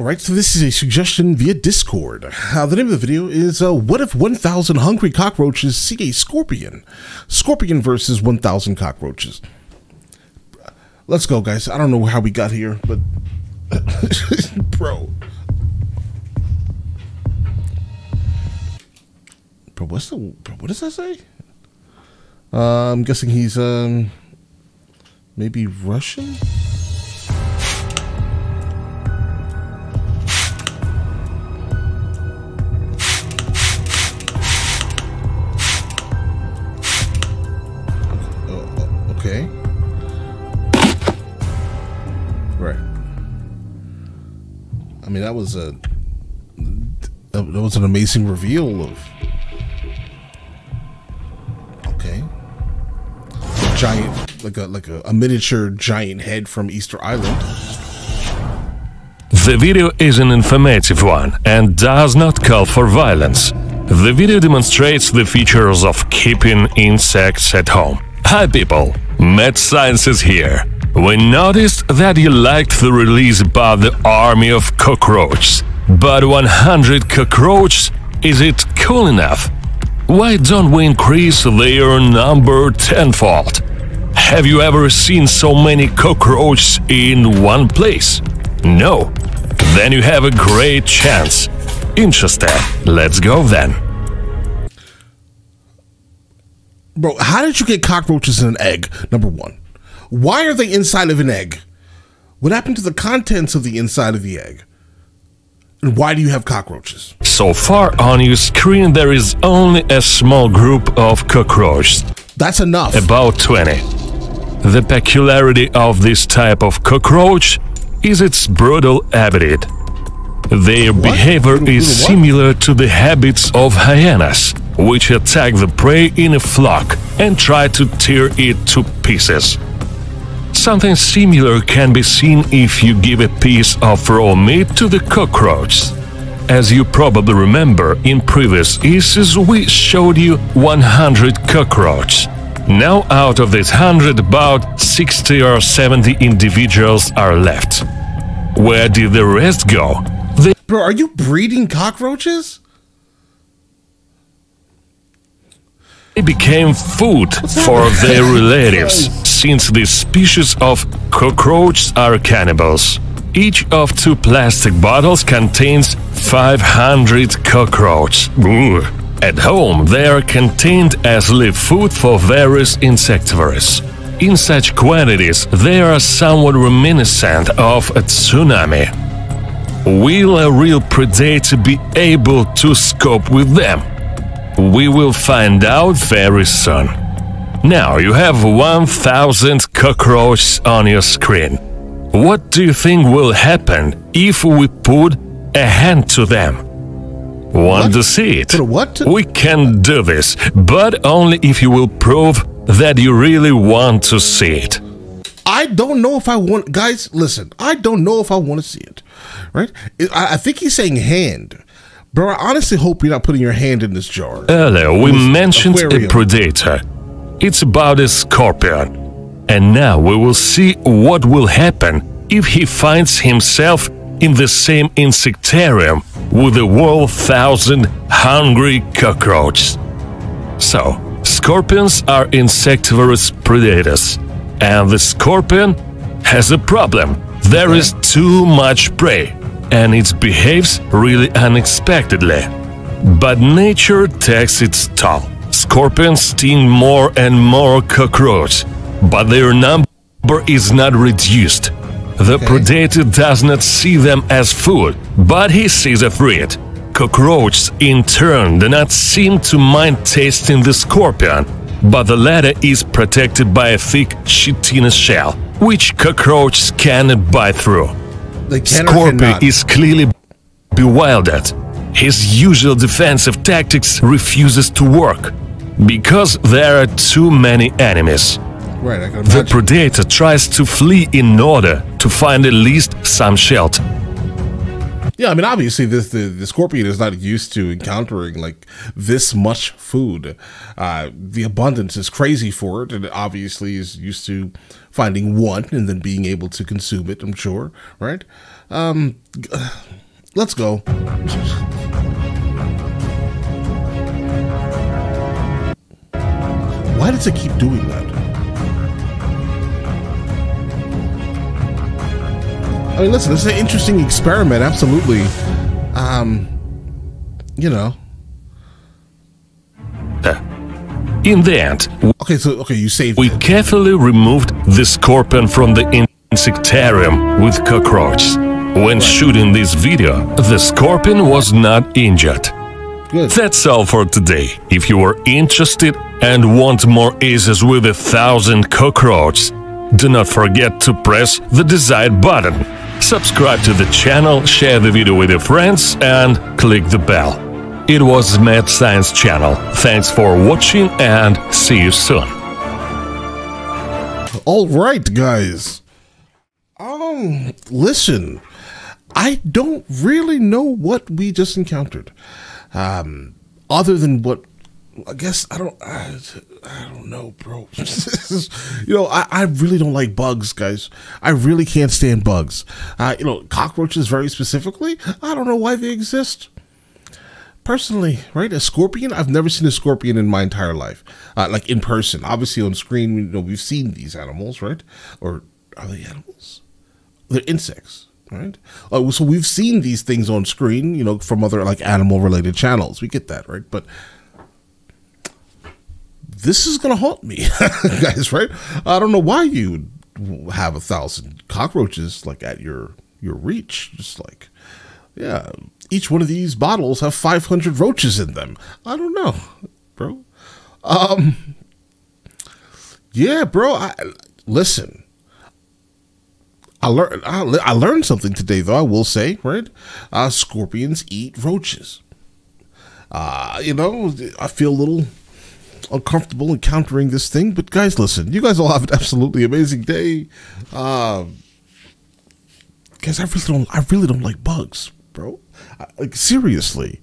Alright, so this is a suggestion via Discord. The name of the video is, what if 1,000 hungry cockroaches see a scorpion? Scorpion versus 1,000 cockroaches. Let's go, guys. I don't know how we got here, but... Bro, what does that say? I'm guessing he's, maybe Russian? Okay. Right. I mean, that was a... That was an amazing reveal of... Okay. A giant, like a miniature giant head from Easter Island. The video is an informative one and does not call for violence. The video demonstrates the features of keeping insects at home. Hi people, Mad Sciences here. We noticed that you liked the release about the army of cockroaches. But 100 cockroaches, is it cool enough? Why don't we increase their number tenfold? Have you ever seen so many cockroaches in one place? No? Then you have a great chance. Interesting. Let's go then. Bro, how did you get cockroaches in an egg, number one? Why are they inside of an egg? What happened to the contents of the inside of the egg? And why do you have cockroaches? So far on your screen, there is only a small group of cockroaches. That's enough. About 20. The peculiarity of this type of cockroach is its brutal habit. Their behavior is similar to the habits of hyenas, which attack the prey in a flock and try to tear it to pieces. Something similar can be seen if you give a piece of raw meat to the cockroach. As you probably remember, in previous issues we showed you 100 cockroaches. Now out of these 100, about 60 or 70 individuals are left. Where did the rest go? Bro, are you breeding cockroaches? They became food for their relatives, since this species of cockroaches are cannibals. Each of two plastic bottles contains 500 cockroaches. At home, they are contained as live food for various insectivores. In such quantities, they are somewhat reminiscent of a tsunami. Will a real predator be able to scope with them? We will find out very soon. Now you have 1,000 cockroaches on your screen. What do you think will happen if we put a hand to them? Want to see it? We can do this, but only if you will prove that you really want to see it. I don't know if I want... Guys, listen. I don't know if I want to see it. Right? I think he's saying hand. Bro, I honestly hope you're not putting your hand in this jar. Earlier, we mentioned aquarium. A predator. It's about a scorpion. And now we will see what will happen if he finds himself in the same insectarium with a 1,000 hungry cockroaches. So, scorpions are insectivorous predators. And the scorpion has a problem. There is too much prey. And it behaves really unexpectedly. But nature takes its toll. Scorpions sting more and more cockroaches, but their number is not reduced. The predator does not see them as food, but he sees a threat. Cockroaches, in turn, do not seem to mind tasting the scorpion, but the latter is protected by a thick chitinous shell, which cockroaches cannot bite through. Scorpion is clearly bewildered. His usual defensive tactics refuses to work, because there are too many enemies. Right, I can imagine. The predator tries to flee in order to find at least some shelter. Yeah, I mean, obviously, the scorpion is not used to encountering, like, this much food. The abundance is crazy for it, and it obviously is used to finding one and then being able to consume it, I'm sure, right? Let's go. Why does it keep doing that? I mean, listen, this is an interesting experiment, absolutely. You know. In the end, okay, you saved. We carefully removed the scorpion from the insectarium with cockroaches. When shooting this video, the scorpion was not injured. Good. That's all for today. If you are interested and want more aces with 1,000 cockroaches, do not forget to press the desired button. Subscribe to the channel, share the video with your friends, and click the bell. It was Mad Science Channel. Thanks for watching and see you soon. All right, guys. Listen, I don't really know what we just encountered. Other than what, I guess, I don't know, bro. You know, I really don't like bugs, guys. I really can't stand bugs. You know, cockroaches very specifically, I don't know why they exist. Personally, right? A scorpion? I've never seen a scorpion in my entire life, like in person. Obviously, on screen, you know, we've seen these animals, right? Or are they animals? They're insects, right? So we've seen these things on screen, you know, from other like animal-related channels. We get that, right? But this is gonna haunt me, guys, right? I don't know why you would have 1,000 cockroaches like at your reach, just like, yeah. Each one of these bottles have 500 roaches in them. I don't know, bro. Yeah, bro. Listen. I learned something today, though. I will say, right? Scorpions eat roaches. You know, I feel a little uncomfortable encountering this thing, but guys, listen. You guys all have an absolutely amazing day. Guys, I really don't like bugs, bro. Like, seriously.